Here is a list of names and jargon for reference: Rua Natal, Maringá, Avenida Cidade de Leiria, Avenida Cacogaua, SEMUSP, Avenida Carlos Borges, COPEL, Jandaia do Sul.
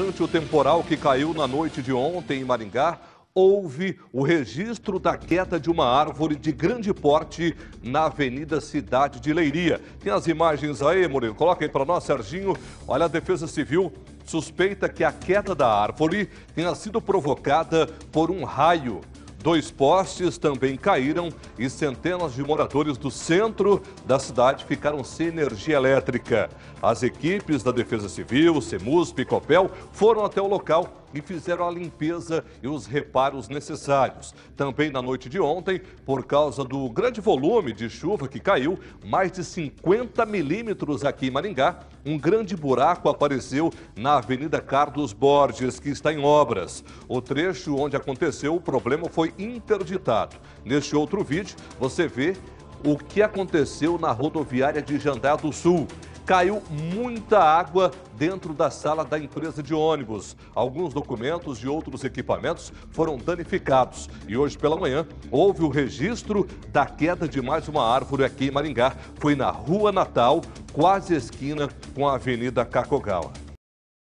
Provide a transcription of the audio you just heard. Durante o temporal que caiu na noite de ontem em Maringá, houve o registro da queda de uma árvore de grande porte na Avenida Cidade de Leiria. Tem as imagens aí, Murilo? Coloca aí para nós, Serginho. Olha, a Defesa Civil suspeita que a queda da árvore tenha sido provocada por um raio. Dois postes também caíram e centenas de moradores do centro da cidade ficaram sem energia elétrica. As equipes da Defesa Civil, SEMUSP e COPEL foram até o local e fizeram a limpeza e os reparos necessários. Também na noite de ontem, por causa do grande volume de chuva que caiu, mais de 50 milímetros aqui em Maringá, um grande buraco apareceu na Avenida Carlos Borges, que está em obras. O trecho onde aconteceu o problema foi interditado. Neste outro vídeo, você vê o que aconteceu na rodoviária de Jandaia do Sul. Caiu muita água dentro da sala da empresa de ônibus. Alguns documentos e outros equipamentos foram danificados. E hoje pela manhã houve o registro da queda de mais uma árvore aqui em Maringá. Foi na Rua Natal, quase esquina com a Avenida Cacogaua.